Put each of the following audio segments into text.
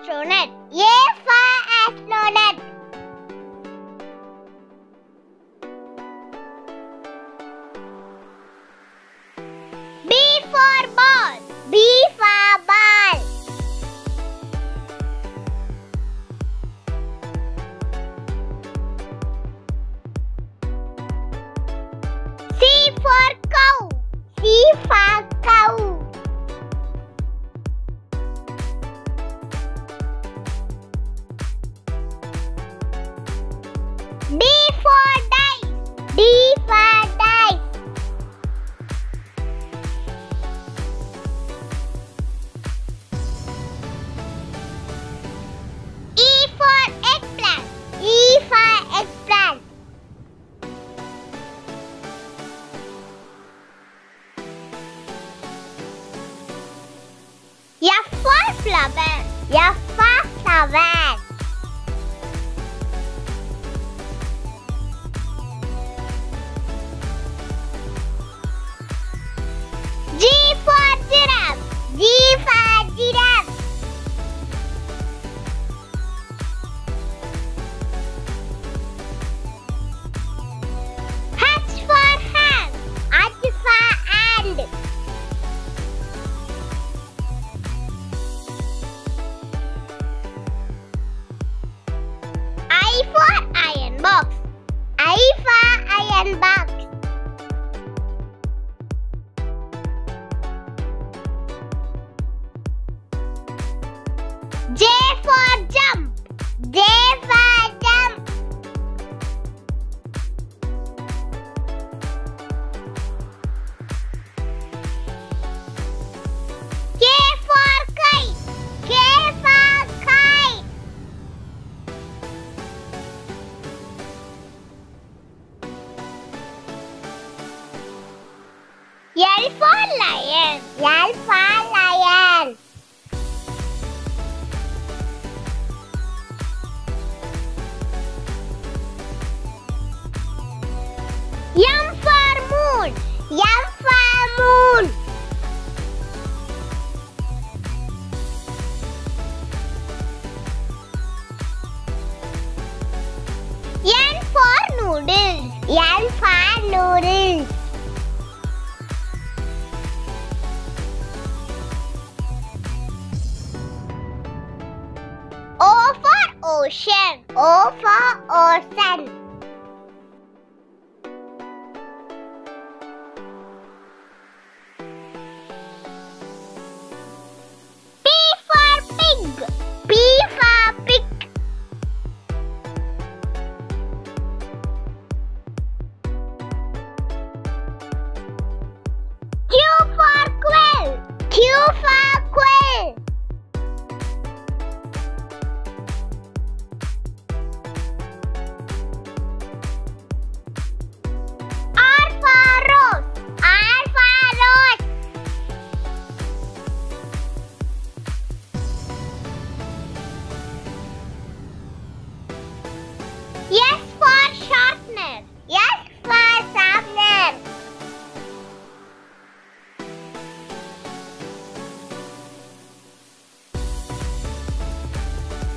astronaut. A for astronaut. B for ball. B for ball. C for cow. C for cow. D for dice. D for dice. E for eggplant. E for eggplant. F for flower. F for flower. Box. I for iron box. J for jump. J for jump. K for kite. K for kite. L for lion. L for lion. M for moon. M for moon. N for noodles. N for noodles. Ocean. O for ocean. P for pig. P for pig. Q for quail. Q for quail. S for sharpener. S for sharpener.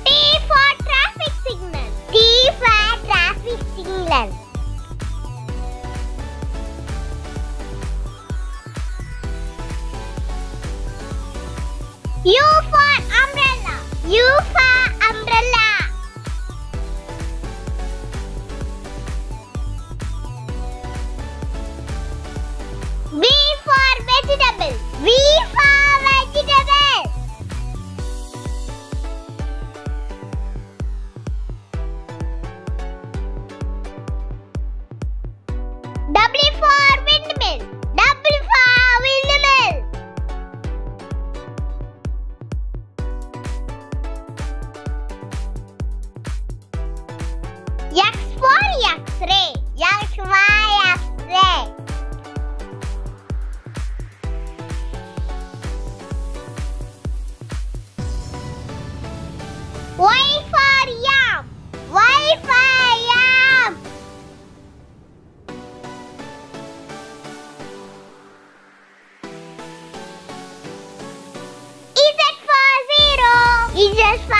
T for traffic signal. T for traffic signal. U for umbrella. U for umbrella. V for vegetable. W for windmill. W for windmill. X for X-ray. X for X-ray. Y for yam. Y for yam. Z for zero. Z for